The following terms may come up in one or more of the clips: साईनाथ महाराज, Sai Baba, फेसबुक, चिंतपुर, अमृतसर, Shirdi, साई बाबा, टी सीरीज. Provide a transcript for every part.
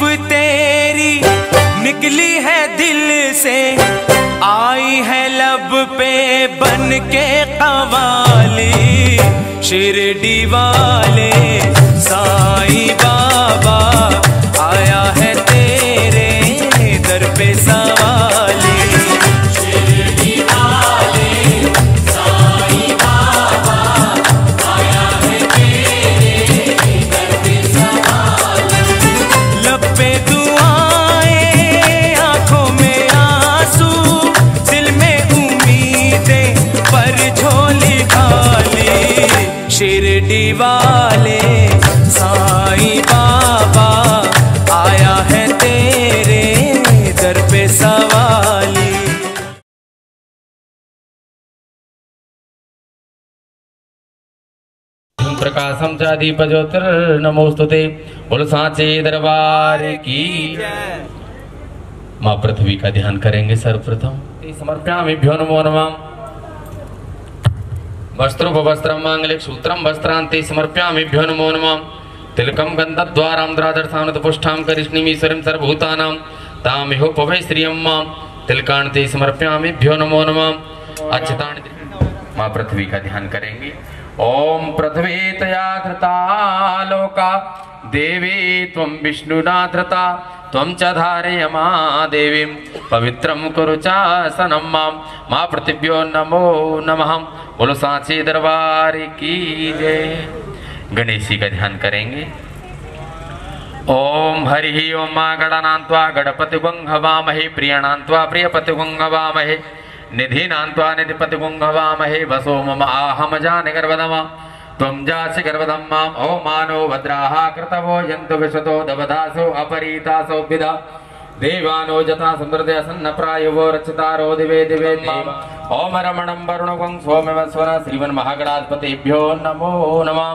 तारीफ तेरी निकली है दिल से, आई है लब पे बन के कवाली शिरडी वाले साई बाबा, आया है तेरे दर पे सवाली। शिरडी वाले साई बाबा, आया है तेरे दर पे सवाली। लब पे दुआएं, आंखों में आंसू, दिल में उम्मीदें, पर झोली खाली शिरडी वाले साईं बाबा, आया है तेरे दर पे सवाली। प्रकाशम चा दीप ज्योतिर नमोस्तुते, बोल सांचे दरबार की। माँ पृथ्वी का ध्यान करेंगे सर्वप्रथम। समर्पयामि भ्यो नमो नमः। वस्त्रोपवस्त्रं मांगलिक सूत्रं वस्त्रांते समर्पयामि भ्यो नमो नमः। तिलकं गन्धद्वारां द्रादर्शानुतपुष्टां करिष्णीमीश्वरीं सर्वभूतानां तामेहोपवै श्रियं मां तिलकान्ते समर्पयामि भ्यो नमो नमः। अच्छतानि। माँ पृथ्वी का ध्यान करेंगे। ओम पृथ्वी तया धृता लोका देवी त्वं विष्णुना धृता त्वं च धारय मां देवीं पवित्रं कुरु चासनं मां। मां पृथिव्यो नमो नमः। बोलो सांचे दरबार की जय। गणेशी का ध्यान करेंगे। ओम हरि ओम मां गणानांत्वा गणपतिगुंघवामहे, प्रियणांत्वा प्रियपतिगुंघवामहे, निधिनांत्वा निधिपतिगुंघवामहे, वसो मम आहमजानि गर्वदमा त्वं जासि गर्वदं मां। ओ मानो भद्राः कृतवो यन्तु विशतो दवधासो अपरीतासो विदा देवानो जता समृदय सन्नप्रायवो रचितारो दिवे दिवे मां। ओम रमणं वरुणगं सोमवस्वना श्रीमन् महागणाधिपतिभ्यो नमो नमः।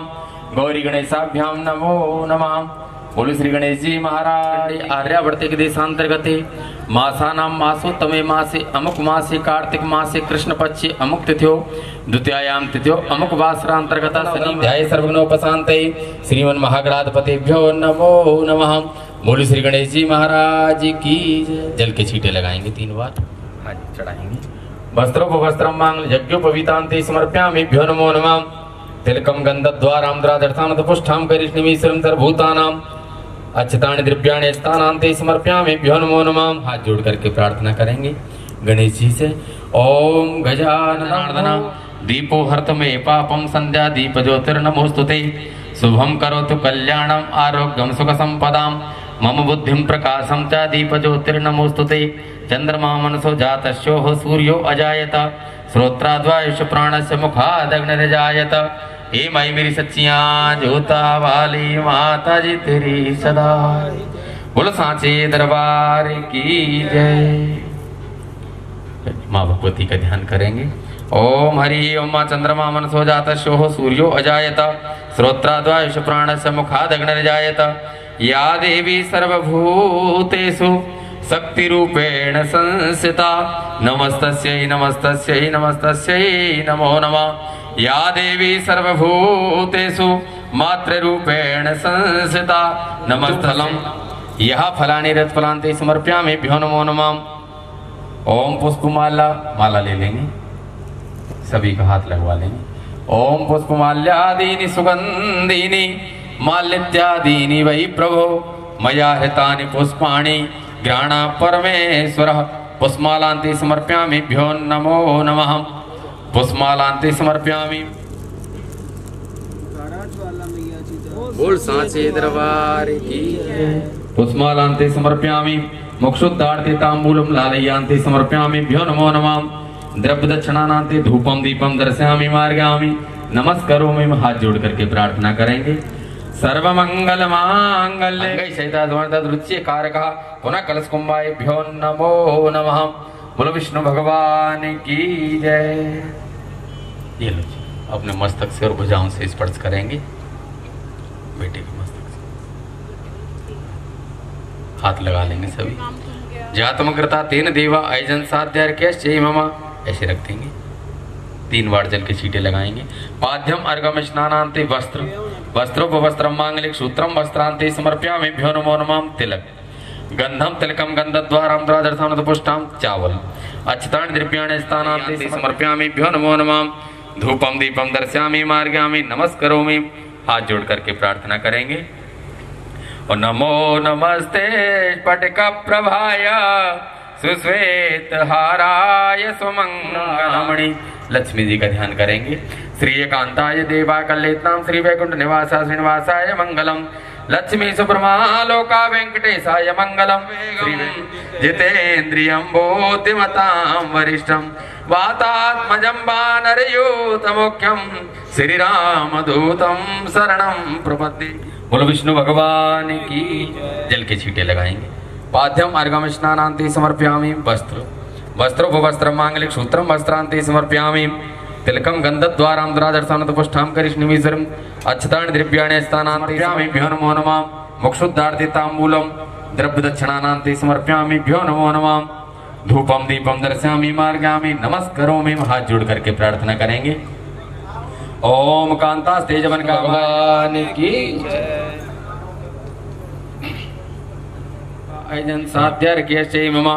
गौरी गणेशाभ्यां नमो नमः। बोलो श्री गणेश जी महाराज। आर्यावर्त के देशांतर्गते मासानाम मासोत्तमे मासे अमुक मासे कार्तिक मासे कृष्ण पक्षे अमुक तिथ्यो द्वितीयायाम तिथ्यो अमुक वासरांतर्गत शनिध्याये सर्वगुणोपशान्ते श्रीमन् महागणाधिपतिभ्यो नमो नमः। बोलो श्री गणेश जी महाराज की। जल के छींटे लगाएंगे 3 बार, हाथ चढ़ाएंगे। वस्त्रोपवस्त्रं मांगल्यं यज्ञोपवीतान्ते समर्पयामि भ्यो नमो नमः। तिलकं गन्धद्वारां द्रादर्शानुतपुष्टां करिष्णीमीश्वरीं सर्वभूतानां अच्छतानि द्रव्याणि स्थानान्ते समर्पयामि भ्यो नमो नमः। हाथ जोड़ करके प्रार्थना करेंगे गणेश जी से। ओम गजाननार्दना दीपो हर्तमे पापम संध्या दीप ज्योतिर्नमोस्तुते, शुभम करोतु कल्याणम आरोग्यम सुख संपदाम, मम बुद्धिम प्रकाशम च दीप ज्योतिर्नमोस्तुते, चंद्रमा मनसो जातस्यो हो सूर्यो अजायत, श्रोत्राद्वायुष प्राणस्य मुखादग्निर्जायत, हे माई मेरी सच्चिया जोता वाली माता जी तेरी सदा। बोलो सांचे दरबार की जय। माँ भगवती का ध्यान करेंगे। ओम हरि ओम मां चंद्रमा मनसो जातस्यो हो सूर्यो अजायत, श्रोत्राद्वायुष प्राणस्य मुखादग्निर्जायत, या देवी सर्वभूतेषु शक्ति रूपेण संस्थिता, नमस्तस्यै नमस्तस्यै नमस्तस्यै नमो नमः। या देवी सर्वभूतेषु मातृरूपेण संस्थिता, नमस्तलं यः फलानि रत्फलान्ते समर्पयामि भ्यो नमो नमः। ओम पुष्पमाला, माला ले लेंगे, सभी का हाथ लगवा लेंगे। ओम पुष्पमाल्यादीनि सुगंधीनि मालित्यादीनि वै प्रभो, मया हृतानि पुष्पाणि ग्राणा परमेश्वर, पुष्मालांति समर्पयामि भ्यो नमो नमः। पुष्मालांति समर्पयामि। बोल सांचे दरबार की। पुष्मालांति समर्पयामि। मोक्षोद्धार्थे तांबूलम लालयांति समर्पयामि भ्यो नमो नमः। द्रव्य दक्षिणानांति धूपम दीपम दर्शयामि मार्गामि नमस्कारोमि। हाथ जोड़ करके प्रार्थना करेंगे। सर्वमंगल मांगल्ये शैताद्वन्द्वरुच्ये कारकः पुनः कलशकुंभाय भ्यो नमो नमः। बोलो विष्णु भगवान की जय। ये लो जी, अपने मस्तक से और भुजाओं से स्पर्श करेंगे बेटे के मस्तक से, हाथ लगा लेंगे सभी। जातमकृता तेन देवा आयजन साध्यार्क्यश्चै मम, ऐसे रख देंगे। 3 बार जल के छींटे लगाएंगे। पाद्यम अर्घम स्नानांते वस्त्र वस्त्रोपवस्त्रम मांगलिक सूत्रम वस्त्रांति समर्प्यामेभ्यो नमो नमाम तिलक गंधम तिलकम गंधद्वाराम द्वादशानत पुष्टाम चावल अक्षतानि द्रव्याणि स्थानांति समर्प्यामेभ्यो नमो नमाम धूपम दीपम दर्शयामि मार्गामि नमस्करोमि। हाथ जोड़ करके प्रार्थना करेंगे। ओ नमो नमस्ते पटक प्रभाय सुश्वेत हाराय सुमंगलमणि। लक्ष्मी जी का ध्यान करेंगे। श्री एकांताय देवा कल्लेतनाम श्री वैकुंठ निवासा श्रीनिवासाय मंगलम लक्ष्मी सुब्रमालोका वेंकटेशाय मंगलम जितेन्द्रियम बोधिमताम वरिष्ठम वातात्मजं वानरयूतमुख्यम श्रीरामदूतम शरणं प्रपद्ये। बोलो विष्णु भगवान की। जल के छींटे लगाएंगे। पाद्यम अर्घम स्नानांति समर्पयामि वस्त्र वस्त्रोपवस्त्रम मांगलिक सूत्रम वस्त्रांति समर्पयामि तिलकम गंधद्वाराम द्वादशानत पुष्टाम करिष्णिमीश्वरम अक्षतानि द्रव्याणि स्थानांति नमो नमाम मुक्षुद्धार्ति तांबूलम द्रव्य दक्षिणानांति समर्पयामि नमो नमाम धूपम दीपम दर्शयामि मार्गामि नमस्करोमि। हाथ जोड़ करके प्रार्थना करेंगे। ओम कांता तेजवन का भगवान की। आयोजन साध्य ममा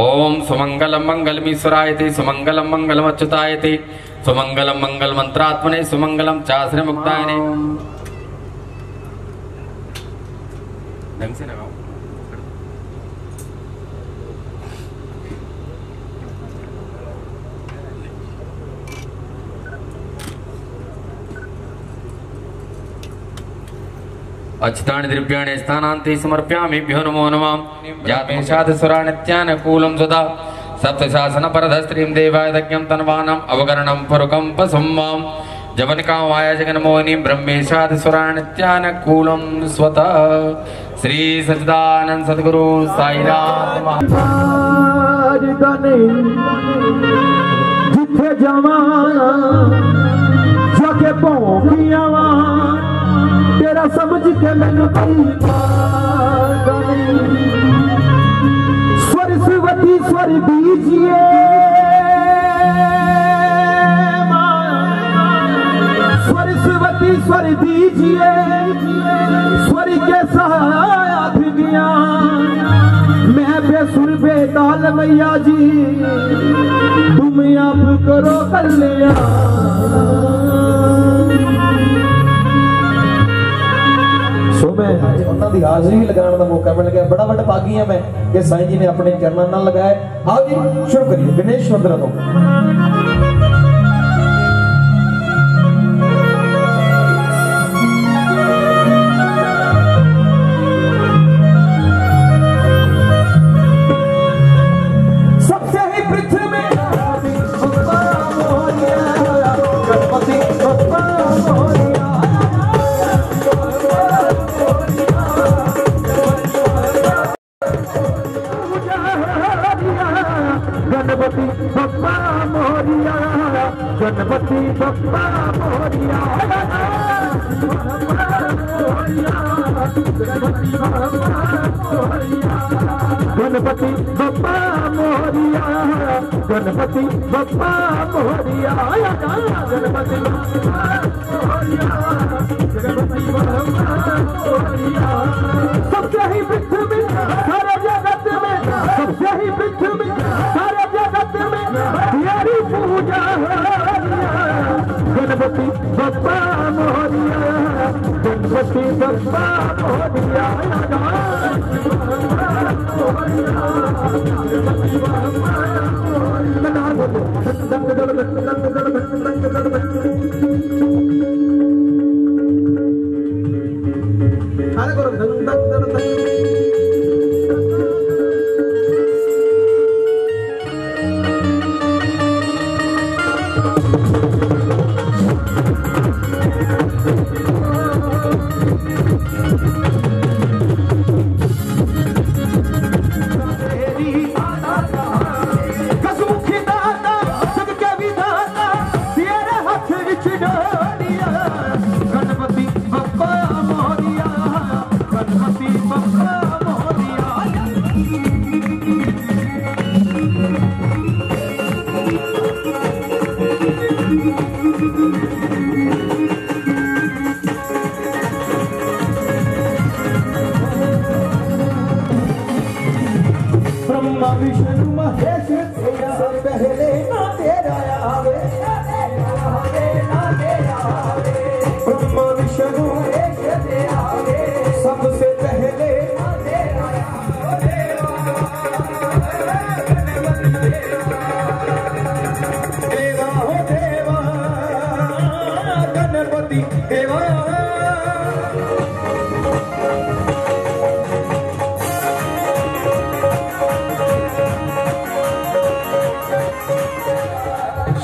ओम सुमंगलम मंगलमीश्वरायते सुमंगलम मंगलम अच्युतायते सुमंगलम मंगल मंत्रात्मने सुमंगलम चाश्र मुक्तायने। ढंग से लगाओ। अक्षतानि द्रव्याणि स्थानान्ति समर्प्यामेभ्यो नमो नमाम जातमेषादसुरानित्यानुकूलं सदा सप्तशासनपरधस्त्रीं देवाय दज्ञं तन्वानाम् अवगरणं परुकं पसम्मां जवनिकामाय जगन्मोहिनीं ब्रह्मेशादसुरानित्यानुकूलं स्वतः। श्री सच्चिदानन्द सद्गुरु साईनाथ महाराज तेरा समझ के मैंने सरस्वती स्वर दीजिए सरस्वती स्वर दीजिए स्वर के साथ दिया मैं बेसुर बेताल मैया जी तुम आप करो कर लिया हाजरी लगाने का मौका मिल गया। बड़ा बड़ा भागी है मैं कि साईं जी ने अपने चरणों नाल लगाया। आओ जी शुरू करिए गणेश वंदना को। गणपति बप्पा मोरिया गणपति बप्पा मोरिया गणपति बप्पा मोरिया गणपति बप्पा मोरिया। सबसे ही पृथ्वी में सारे जगत में सबसे ही पृथ्वी में सारे जगत में तेरी पूजा गणपति बप्पा मोरिया गणपति बप्पा मोरिया।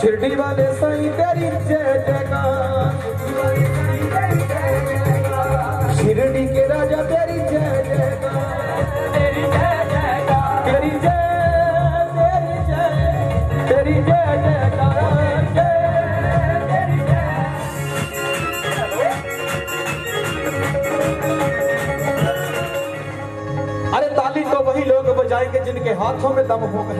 शिरडी वाले साईं तेरी जय जयकार, शिरडी के राजा तेरी जय जयकार, तेरी जय जयकार, तेरी जय तेरी जय तेरी जय जयकार। अरे ताली तो वही लोग बजाएंगे जिनके हाथों में दम होगा।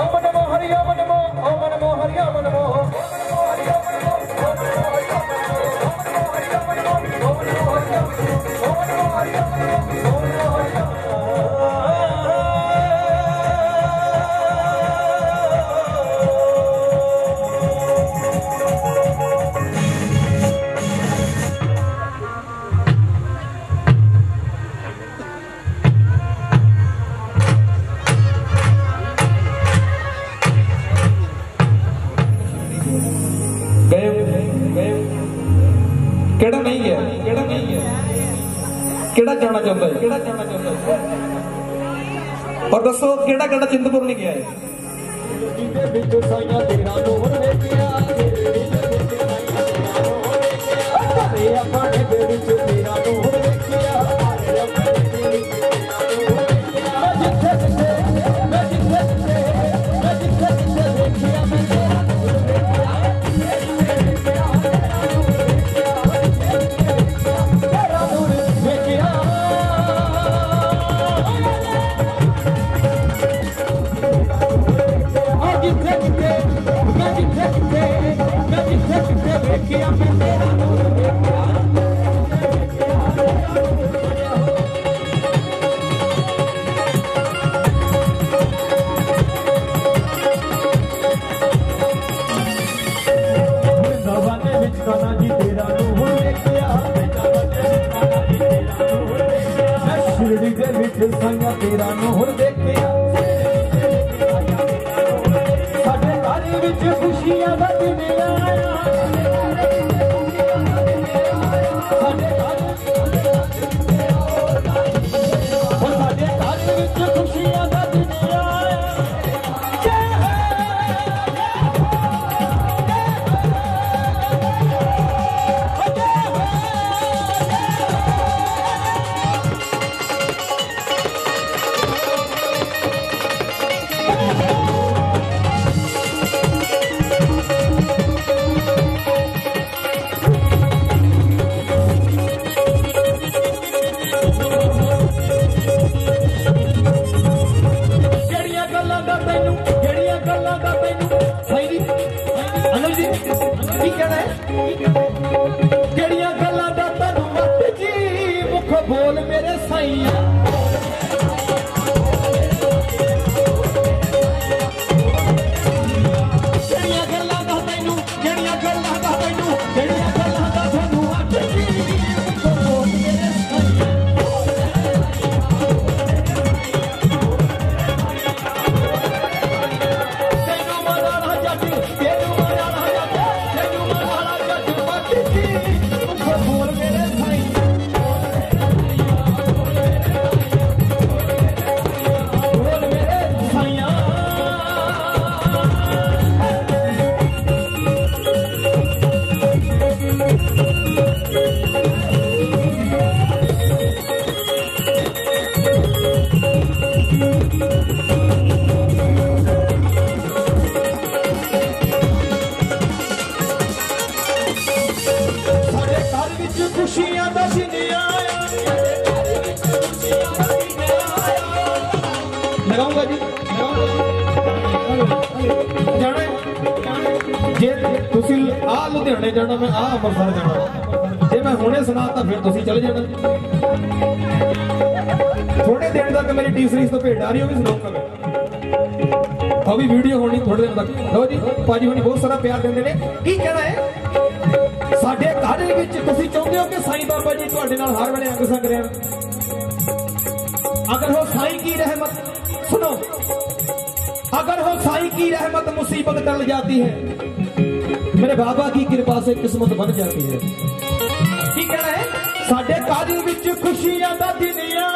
ओम नमो हरि ओम नमो ओम नमो हरि ओम नमो केड़ा जाना चाहता है, केड़ा जाना चाहता है और दसो केड़ा केड़ा चिंतपुर नहीं गया जाना, जे तुसीं आ लुधियाने जाना, मैं आ अमृतसर जाना, जे मैं मैं हुणे सुनाता फिर तुसीं चले जाना। थोड़े देर तक मेरी टी सीरीज तो भेट आ रही होगी अभी वीडियो होनी थोड़े देर तक। लो जी भाजी होनी बहुत सारा प्यार देते हैं। की कहना है साडे घर विच तुसीं चाहुंदे हो कि साईं बाबा जी तुहाडे नाल हर वेले अंग संग रहण। अगर हो साईं की रहमत सुनो, अगर हो साईं की रहमत मुसीबत टल जाती है, मेरे बाबा की कृपा से किस्मत बन जाती है। ठीक है साडे काज विच खुशियां दा दिन आया,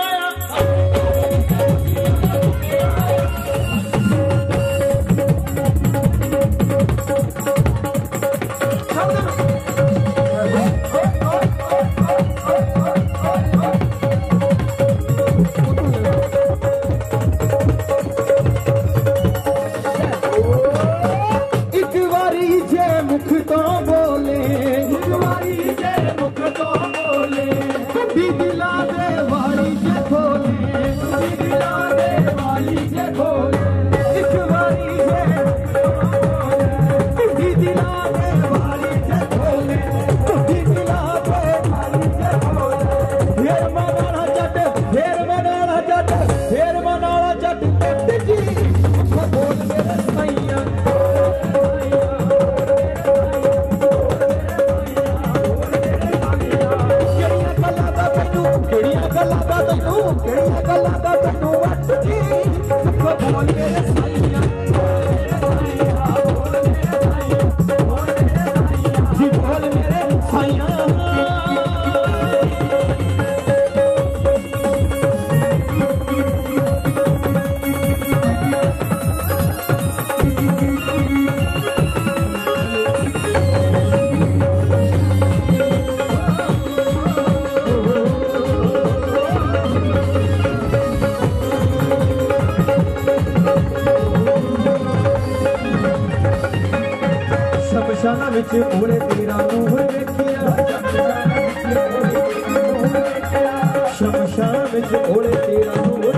पूरे तेरा नूर देखिया शमशान विच पूरे तेरा नूर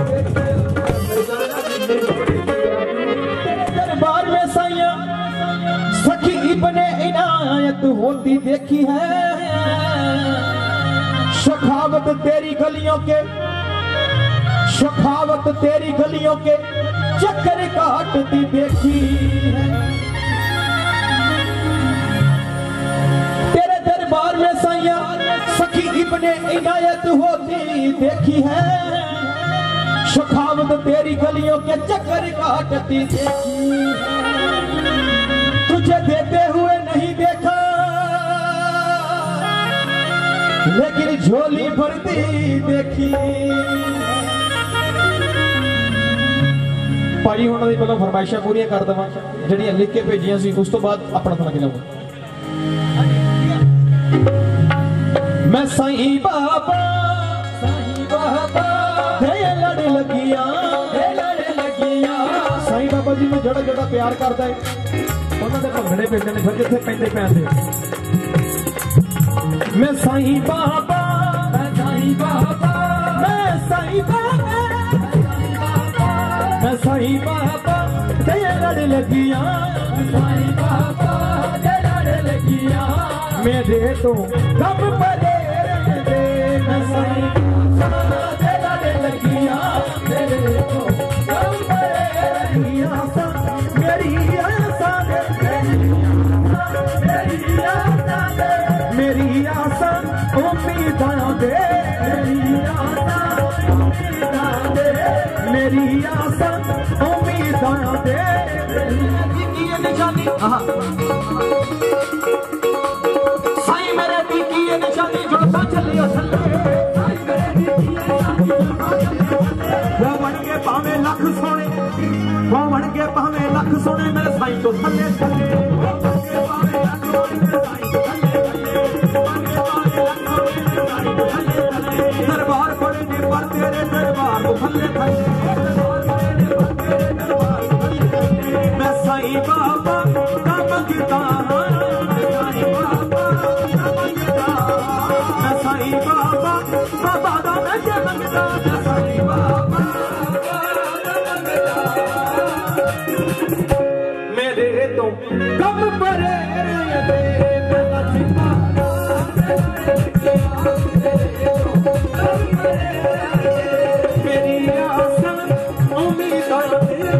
तेरे दरबार में साईया सखी इब्ने इनायत होती देखी है। शखावत तेरी गलियों के, शखावत तेरी गलियों के चक्कर काटती देखी है। सखी इब्ने इनायत होती देखी है, शखावत तेरी गलियों के चक्कर काटती देखी है। तुझे देते हुए नहीं देखा लेकिन झोली भरती देखी। भाई होना दी पहले फरमाइशा पूरी कर देव जड़ियां लिख के भेजिया सी, उस तो बाद अपना समझ लगा। मैं साईं बाबा लड़ लगिया साईं बाबा जी में जड़ा जड़ा प्यार करता है उन्होंने भंगड़े पेंदे ने फिर जिथे पेंदे पैसे। मैं साईं बाबा मैं साईं बाबा मैं साईं बाबा लड़ लगिया साईं बाबा लड़ लगिया मेरे तो कब पड़े मेरी आशा उम्मीद दे निशानी साईं मेरे दी की निशानी जुड़ता चलिया भावे लख सोने मेरे साईं तो थले दरबार बड़े निर्भर तेरे दरबार को थले थले। मैं साईं बाबा का मंगता हूं मैं साईं बाबा बाबा का मैं मंगता हूं साईं बाबा कब परे रे तेरे नसीबा अजमा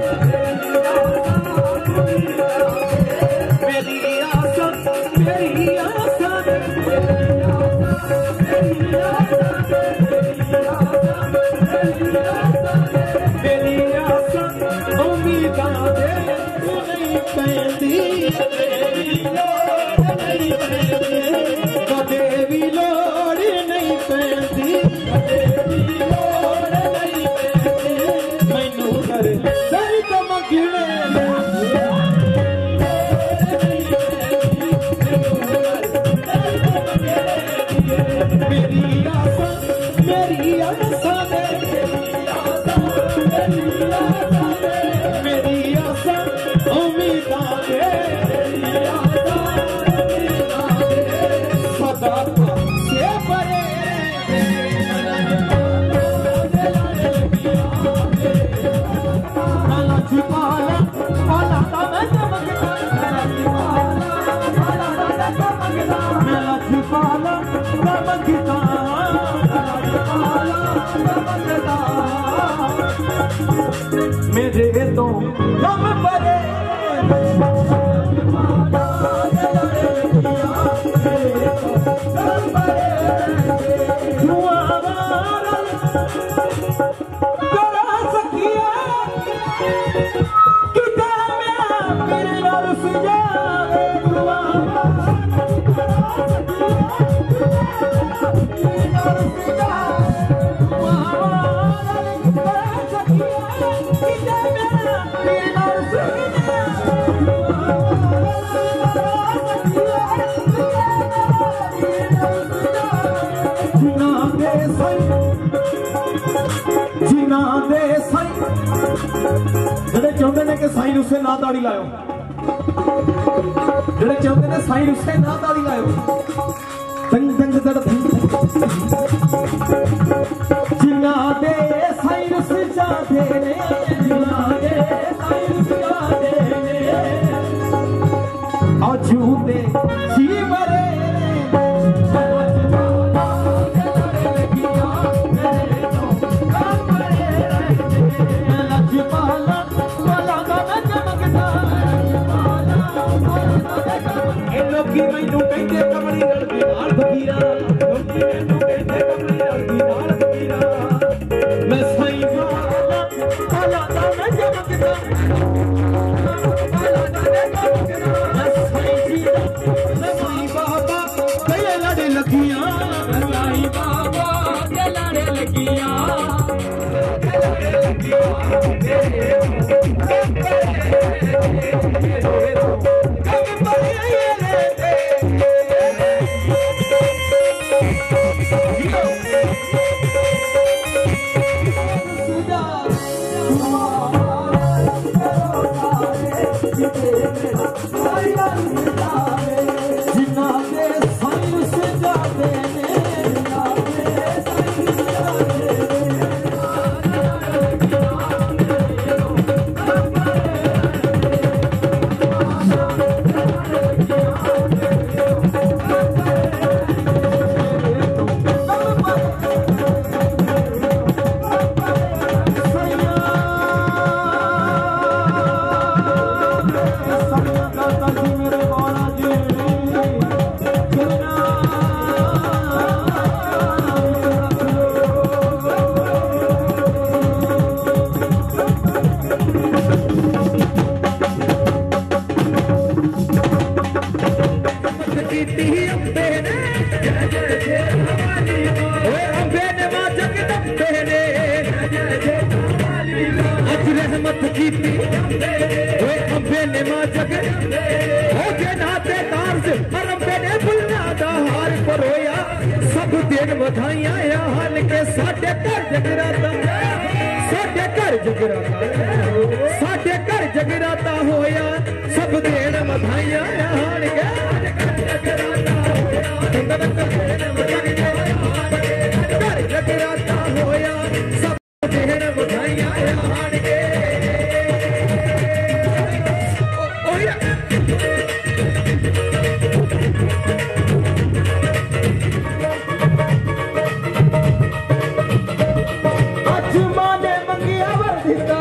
ने मंगिया वरदिता।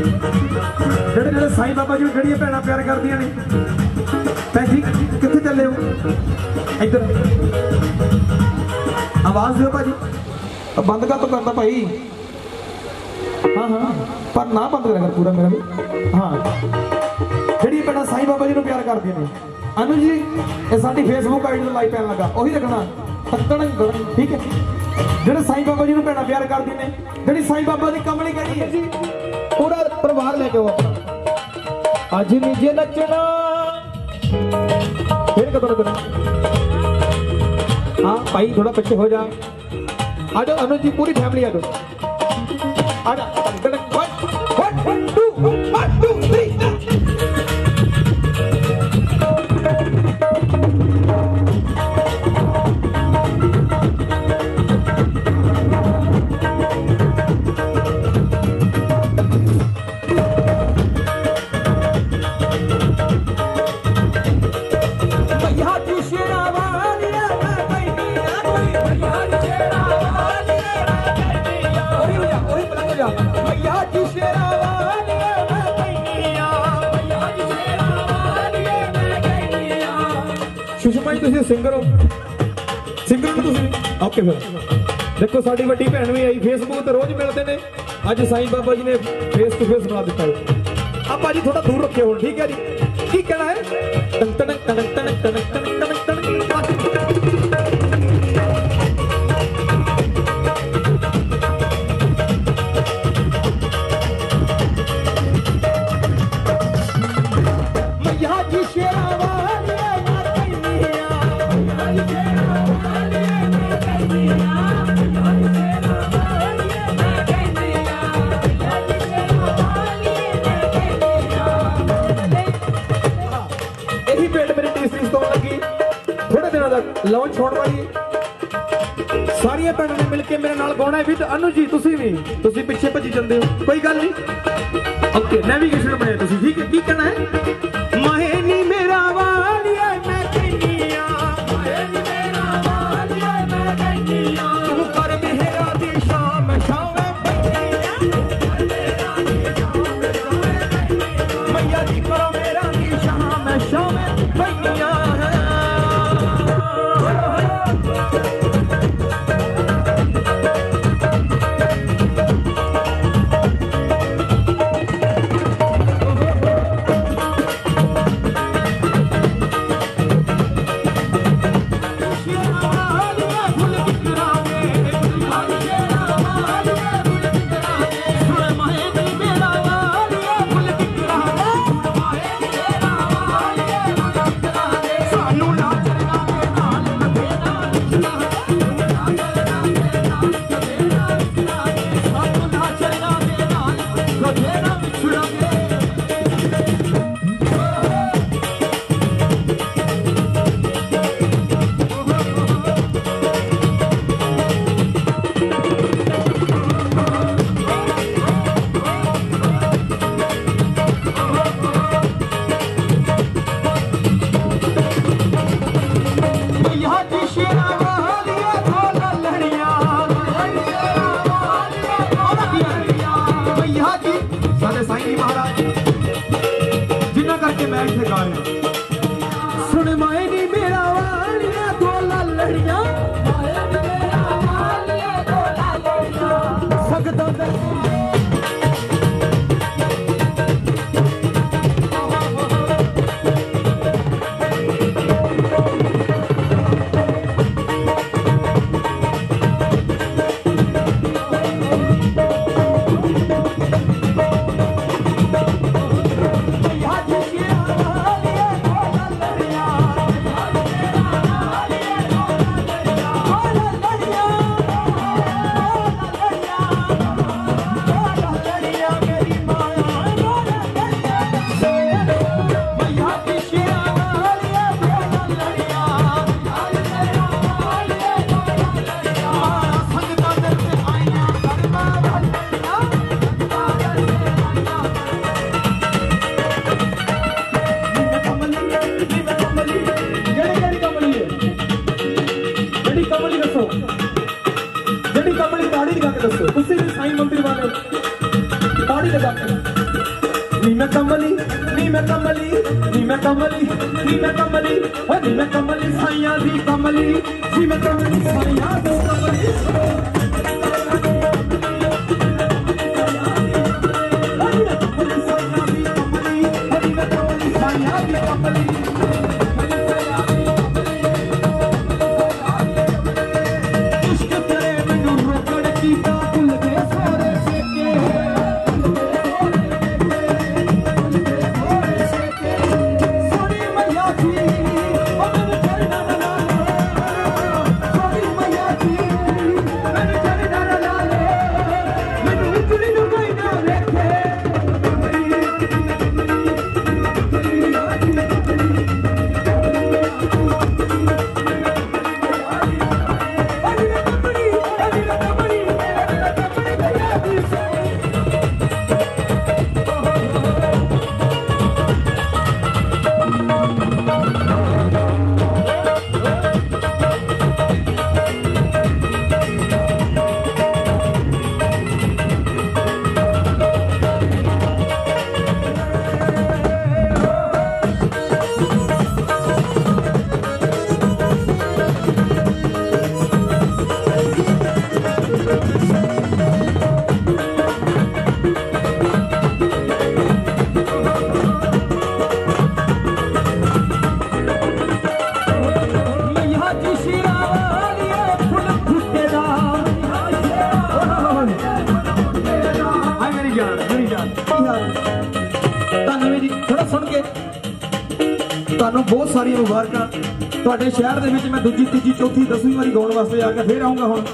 ਜਿਹੜੇ ਜਿਹੜੇ ਸਾਈਂ ਬਾਬਾ ਜੀ ਨੂੰ ਜਿਹੜੀਆਂ ਭੈਣਾਂ ਪਿਆਰ ਕਰਦੀਆਂ ਨੇ। ਭਾਜੀ ਕਿੱਥੇ ਚੱਲੇ ਹੋ? ਇੱਧਰ ਆਵਾਜ਼ ਦਿਓ ਭਾਜੀ। ਬੰਦ ਕਾ ਤੋਂ ਕਰਦਾ ਭਾਈ? हाँ हाँ पर ना बंद करेगा पूरा मेरा भी। हाँ जी बेटा साईं बाबा जी को प्यार कर दिया अनु जी ये साडी फेसबुक आईडी पर लाइव पैन लगा उ रखना ठीक है। जो साईं बाबा जी को भैन प्यार कर दी ने जी साईं बाबा की कमली करी है जी पूरा परिवार लेके आओ अपना अज निजे नचना फिर कदम। हाँ भाई थोड़ा पीछे हो जा आ जाओ अनु जी पूरी फैमिली आ जाओ आ जा। सिंगर हो सिंगर हो ओके। फिर देखो साड़ी वड्डी भैन भी आई फेसबुक तो रोज मिलते हैं अज साईं बाबा जी ने फेस टू फेस बना दिता है। आप भाजी थोड़ा दूर रखे हो ठीक है जी। की कहना है टन टन टन टन टन टन लॉन्च होने वाली सारिया भैनों ने मिलकर मेरे नाल गाना है विद अनु जी। तुसी भी पिछे भजी जाते हो कोई गल नहीं ओके नेविगेशन बनाया तुसी ठीक है। की कहना है माहेनी मेरा वालिया मैं कहनिया माहेनी मेरा वालिया मैं कहनिया तू कर मेरा दी शाम शाम बनिया मेरा दी शाम मैं कहनिया मैया दी करो मेरा दी शाम शाम बनिया। कमली बहुत सारिया मुबारक शहर मैं दूजी तीजी चौथी दसवीं बारी गाने वास्ते आकर फिर आऊंगा हम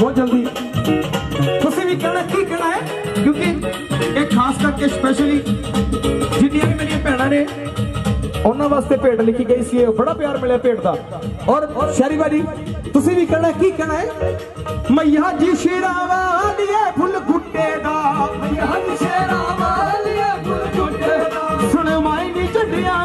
बहुत जल्दी तुम भी कहना की कहना है क्योंकि एक खास करके स्पैशली जिन्या भी मेरी भैन ने उन्होंने वास्ते भेट लिखी गई सी बड़ा प्यार मिले भेट का और शहरी वाली तुम भी कहना की कहना है मैया जी शेरा वाली फुल गुटे दा मैया जी शेरा वाली फुल गुटे दा सुन माई नी चढ़िया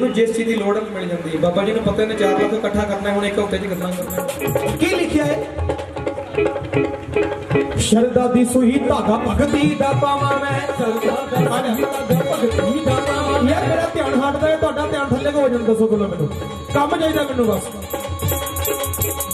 जिन्होंने जिस चीज की लोड़ है मिल जाती है। बाबा जी को पता ने 4 लाख इकट्ठा करना है, एक हफ्ते च करना। की लिखा है शरदा दी सुही धागा भगती दा पावां मैं, शरदा दा भगती दा पावां मैं। मेरा ध्यान हटदा है, तुहाडा ध्यान थल्ले को हो जांदा। दसो बोलो मैनू काम चाहिदा, मैनू बस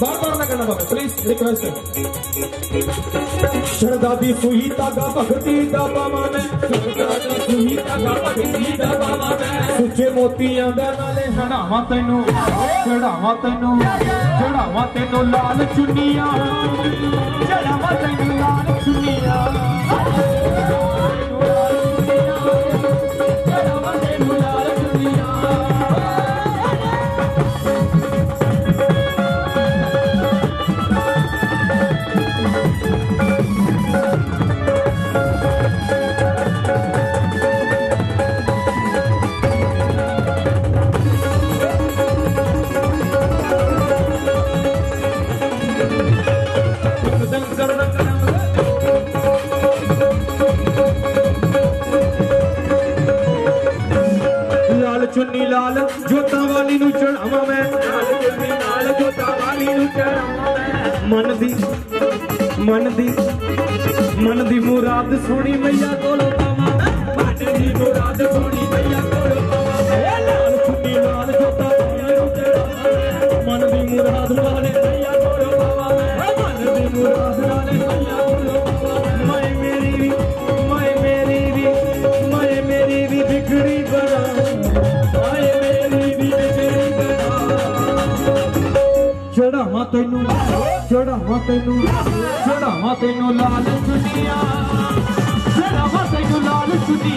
बार बार ना करना बाबा, प्लीज रिक्वेस्ट है। शरदा दी सुही धागा भगती दा पावां मैं, शरदा दी सुही धागा भगती दा पावां मैं। सुचे मोतियां दे नाले हणावां तैनू, चढ़ावां तैनू, चढ़ावां तैनू लाल चुन्नियां, चढ़ावां तैनू लाल चुन्नियां, चढ़ावां तैनू लाल चुन्नियां। चुन्नी लाल जोता वाली नू चढ़ावा मैं, लाल जोता वाली नू चढ़ावा मैं। मन दी मन दी मन दी मुराद सोनी मैया कोलो पावा मैं, मन दी मुराद सोनी मैया कोलो पावा मैं। लाल चुन्नी लाल जोता वाली नू चढ़ावा मैं, मन दी मुराद वाले मैया कोलो पावा मैं, मन दी मुराद वाले मैया कोलो पावा मैं। मैं मेरी भी मैं मेरी भी मैं मेरी भी बिगड़ी बड़ा चढ़ावा तेनू, चढ़ावा तेनू, चढ़ावा तेनू लाल चुनिया, चढ़ावा तेनू लाल चुनिया।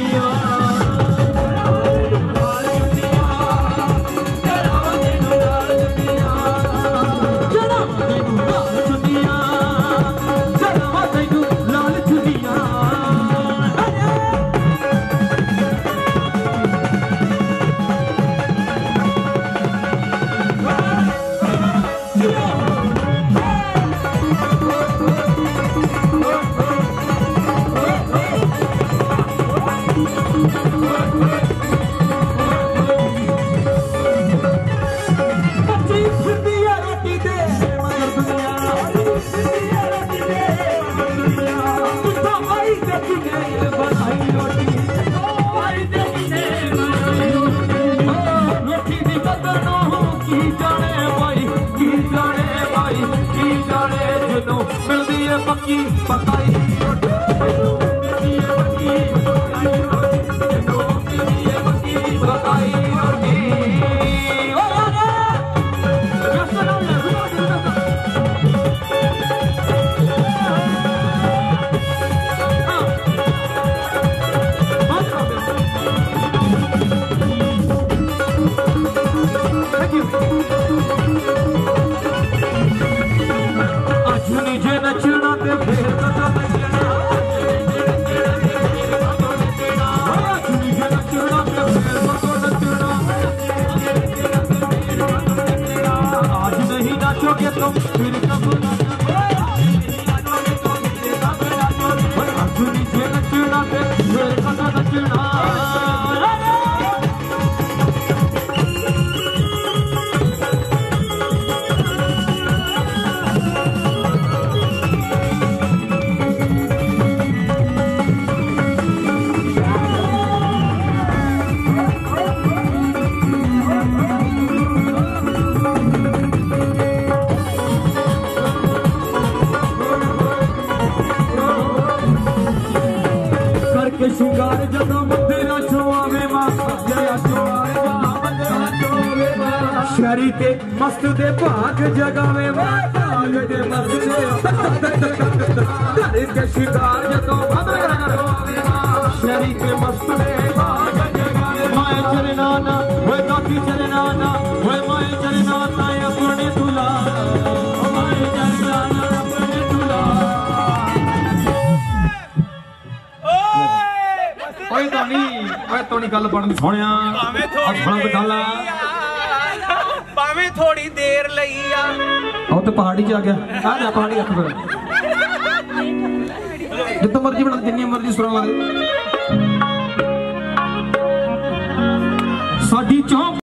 चौक